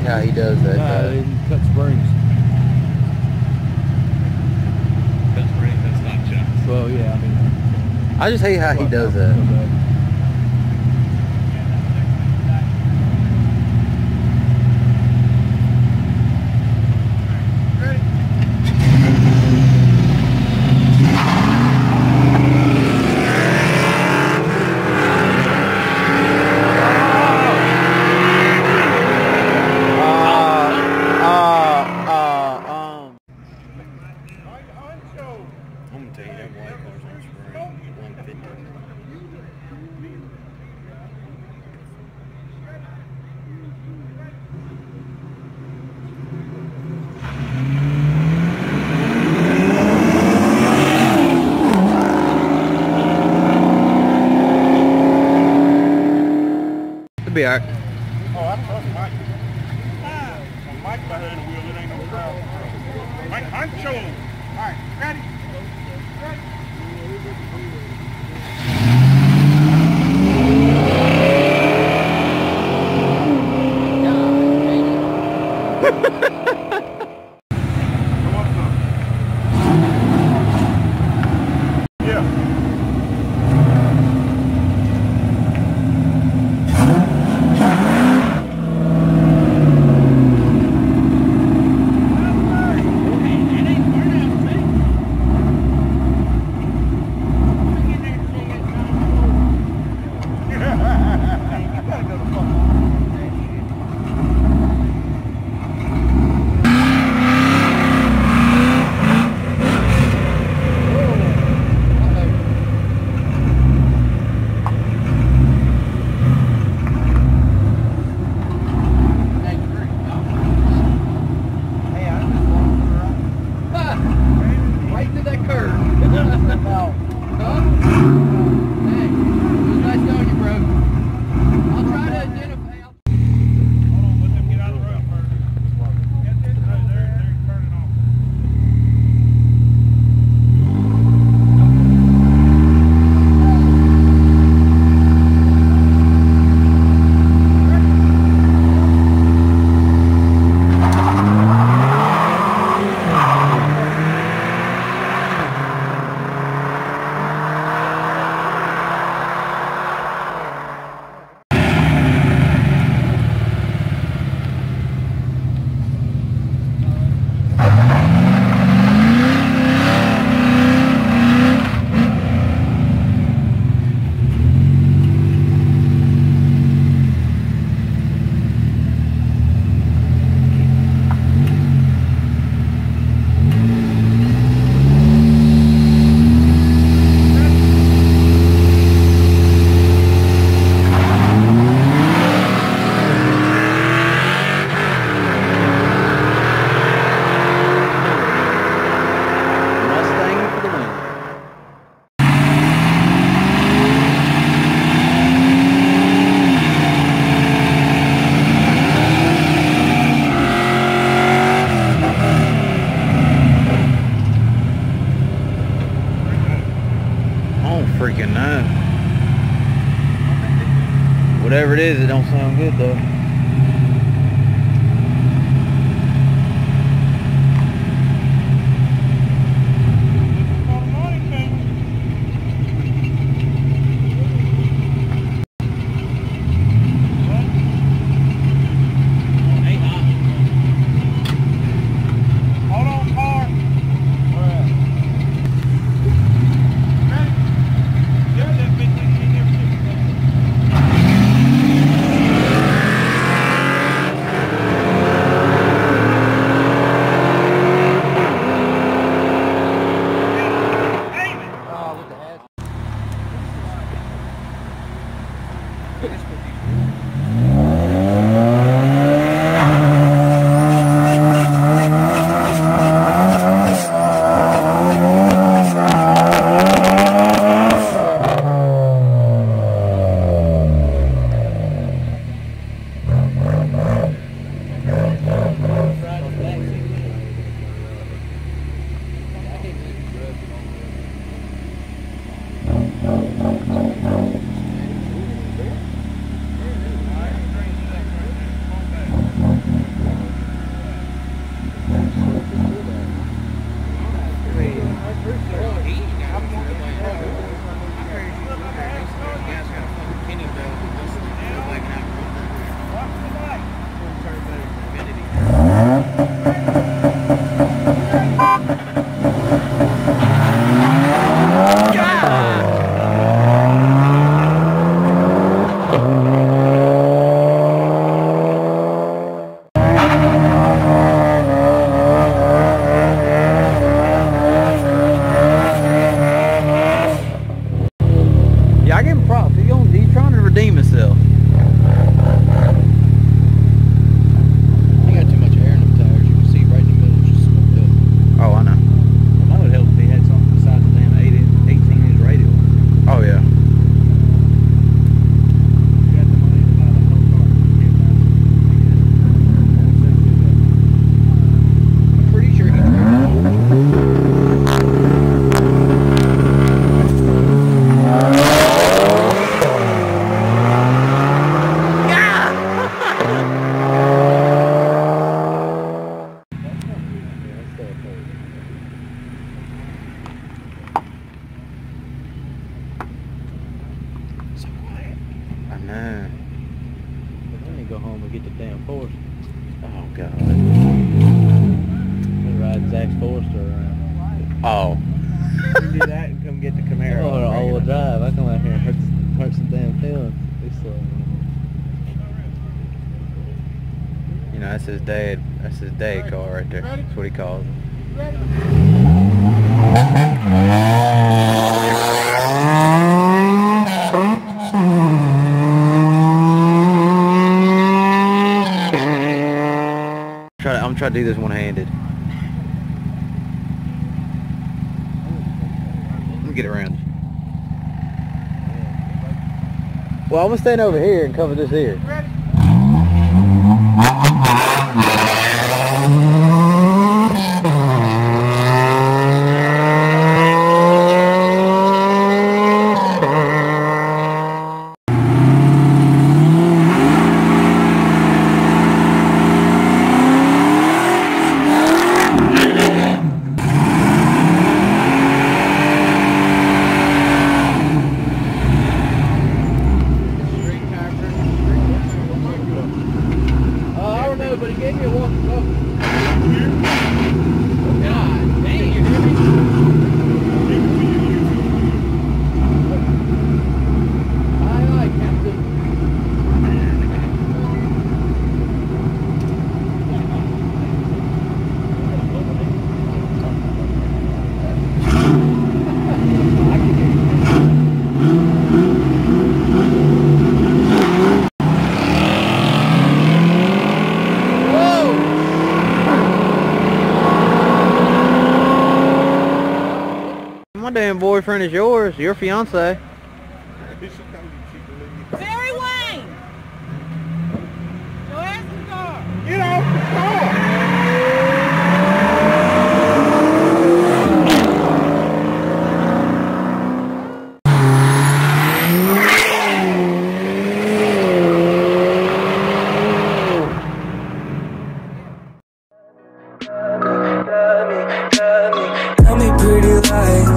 hate how he does that. No, they cut springs. Cut springs, that's not jumps. Well, yeah, I mean. I just hate how he does that. Be all right. Oh, I trust Mike. When Mike behind the wheel, it ain't no problem. Mike Huncho. All right, ready? Freaking no. Whatever it is, it don't sound good though. No, no, no, no. He's trying to redeem himself. No. I need to go home and get the damn Forester. Oh, God. I'm going to ride Zach Forester around. Oh. You do that and come get the Camaro. Oh, an all-wheel drive. I come out here and hurt some damn feelings. You know, that's his dad. That's his dad car right there. That's what he calls it. I'm trying to do this one-handed. Let me get around. Well, I'm gonna stand over here and cover this here. Ready? My damn boyfriend is yours, your fiance. Barry Wayne! Your ass in the car! Get off the car! Tell me pretty lies.